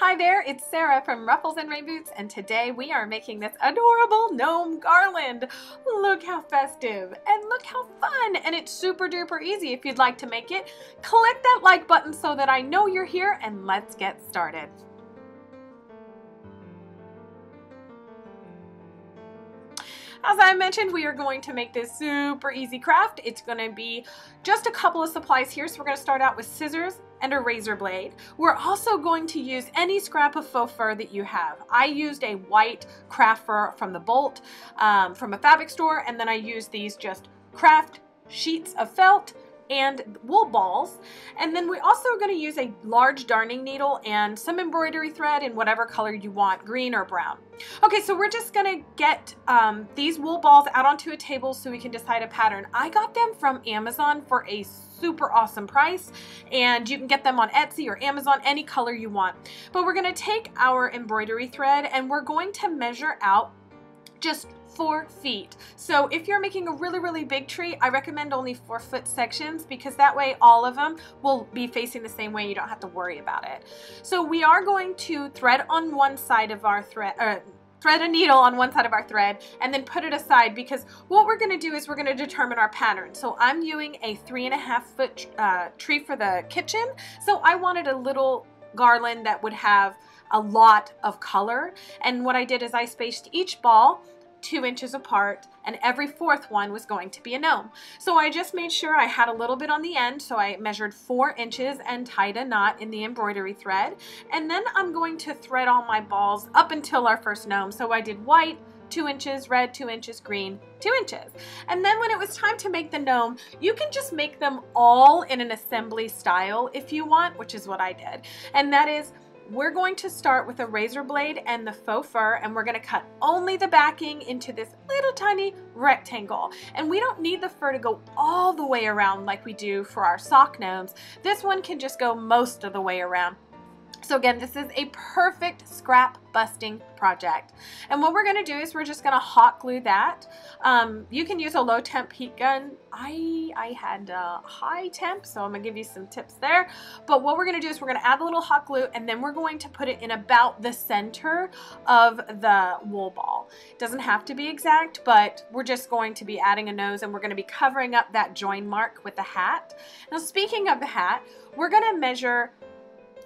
Hi there, it's Sarah from Ruffles and Rain Boots, and today we are making this adorable gnome garland. Look how festive and look how fun, and it's super duper easy. If you'd like to make it, click that like button so that I know you're here, and let's get started. As I mentioned, we are going to make this super easy craft. It's going to be just a couple of supplies here. So we're going to start out with scissors and a razor blade. We're also going to use any scrap of faux fur that you have. I used a white craft fur from the Bolt from a fabric store, and then I used these just craft sheets of felt and wool balls. And then we also are going to use a large darning needle and some embroidery thread in whatever color you want, green or brown. Okay, so we're just going to get these wool balls out onto a table so we can decide a pattern. I got them from Amazon for a super awesome price, and you can get them on Etsy or Amazon, any color you want. But we're going to take our embroidery thread and we're going to measure out just 4 feet. So if you're making a really big tree, I recommend only 4 foot sections, because that way all of them will be facing the same way. You don't have to worry about it. So we are going to thread on one side of our thread, thread a needle on one side of our thread, and then put it aside, because what we're going to do is we're going to determine our pattern. So I'm doing a 3.5 foot tree for the kitchen. So I wanted a little garland that would have a lot of color, and what I did is I spaced each ball 2 inches apart, and every fourth one was going to be a gnome. So I just made sure I had a little bit on the end, so I measured 4 inches and tied a knot in the embroidery thread, and then I'm going to thread all my balls up until our first gnome. So I did white 2 inches, red 2 inches, green 2 inches. And then when it was time to make the gnome, you can just make them all in an assembly style if you want, which is what I did. And that is, we're going to start with a razor blade and the faux fur, and we're going to cut only the backing into this little tiny rectangle. And we don't need the fur to go all the way around like we do for our sock gnomes. This one can just go most of the way around. So again, this is a perfect scrap busting project. And what we're going to do is we're just going to hot glue that. You can use a low temp heat gun. I had a high temp, so I'm going to give you some tips there. But what we're going to do is we're going to add a little hot glue, and then we're going to put it in about the center of the wool ball. It doesn't have to be exact, but we're just going to be adding a nose, and we're going to be covering up that join mark with the hat. Now, speaking of the hat, we're going to measure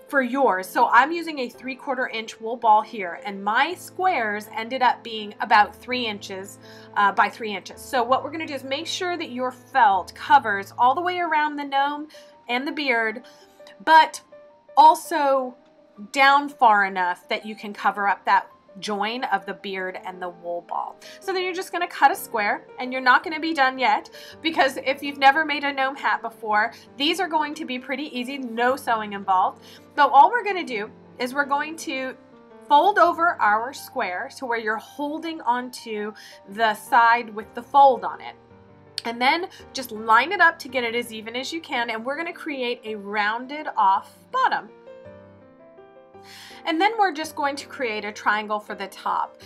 for yours. So I'm using a 3/4 inch wool ball here, and my squares ended up being about 3 inches by 3 inches. So what we're going to do is make sure that your felt covers all the way around the gnome and the beard, but also down far enough that you can cover up that join of the beard and the wool ball. So then you're just going to cut a square, and you're not going to be done yet, because if you've never made a gnome hat before, these are going to be pretty easy, no sewing involved. So all we're going to do is we're going to fold over our square to where you're holding onto the side with the fold on it, and then just line it up to get it as even as you can, and we're going to create a rounded off bottom. And then we're just going to create a triangle for the top.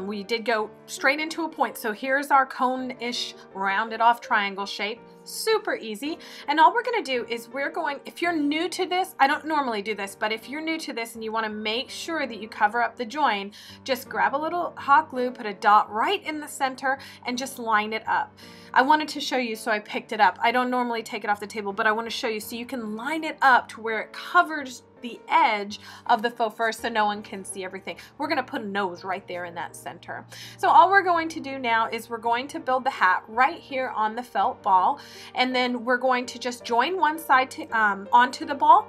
We did go straight into a point, so here's our cone-ish rounded off triangle shape. Super easy. And all we're going to do is we're going, if you're new to this, I don't normally do this, but if you're new to this and you want to make sure that you cover up the join, just grab a little hot glue, put a dot right in the center, and just line it up. I wanted to show you, so I picked it up. I don't normally take it off the table, but I want to show you so you can line it up to where it covers the edge of the faux fur so no one can see everything. We're going to put a nose right there in that center. So all we're going to do now is we're going to build the hat right here on the felt ball, and then we're going to just join one side to, onto the ball,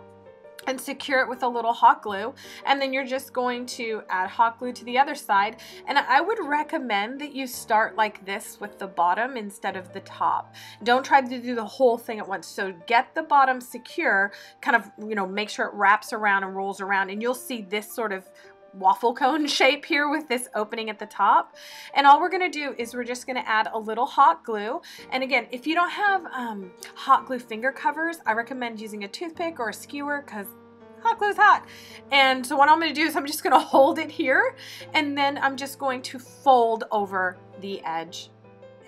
and secure it with a little hot glue, and then you're just going to add hot glue to the other side. And I would recommend that you start like this with the bottom instead of the top. Don't try to do the whole thing at once, so get the bottom secure, kind of, you know, make sure it wraps around and rolls around, and you'll see this sort of waffle cone shape here with this opening at the top. And all we're going to do is we're just going to add a little hot glue. And again, if you don't have hot glue finger covers, I recommend using a toothpick or a skewer, because hot glue is hot. And so what I'm going to do is I'm just going to hold it here, and then I'm just going to fold over the edge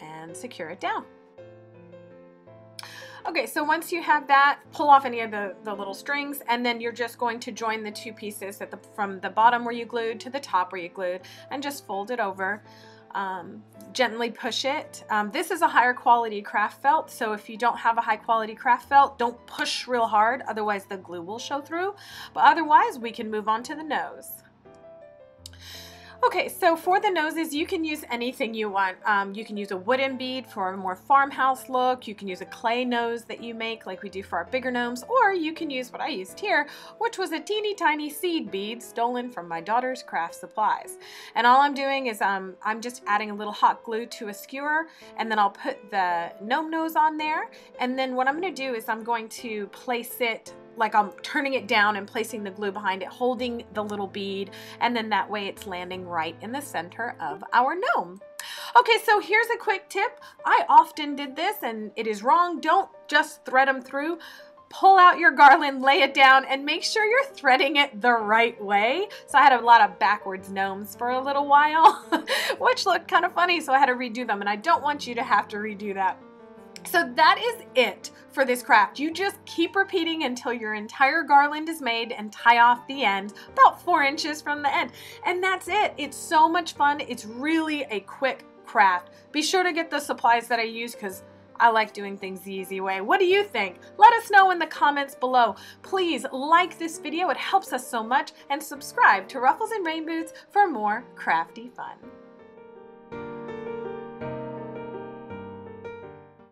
and secure it down. Okay, so once you have that, pull off any of the little strings, and then you're just going to join the two pieces at from the bottom where you glued to the top where you glued, and just fold it over. Gently push it. This is a higher quality craft felt, so if you don't have a high quality craft felt, don't push real hard, otherwise the glue will show through. But otherwise, we can move on to the nose. Okay, so for the noses, you can use anything you want. You can use a wooden bead for a more farmhouse look. You can use a clay nose that you make like we do for our bigger gnomes, or you can use what I used here, which was a teeny tiny seed bead stolen from my daughter's craft supplies. And all I'm doing is I'm just adding a little hot glue to a skewer, and then I'll put the gnome nose on there. And then what I'm going to do is I'm going to place it like I'm turning it down and placing the glue behind it, holding the little bead, and then that way it's landing right in the center of our gnome. Okay, so here's a quick tip. I often did this and it is wrong. Don't just thread them through. Pull out your garland, lay it down, and make sure you're threading it the right way. So I had a lot of backwards gnomes for a little while, which looked kind of funny, so I had to redo them, and I don't want you to have to redo that. So that is it for this craft. You just keep repeating until your entire garland is made, and tie off the end about 4 inches from the end. And that's it. It's so much fun. It's really a quick craft. Be sure to get the supplies that I use because I like doing things the easy way. What do you think? Let us know in the comments below. Please like this video. It helps us so much, and subscribe to Ruffles and Rain Boots for more crafty fun.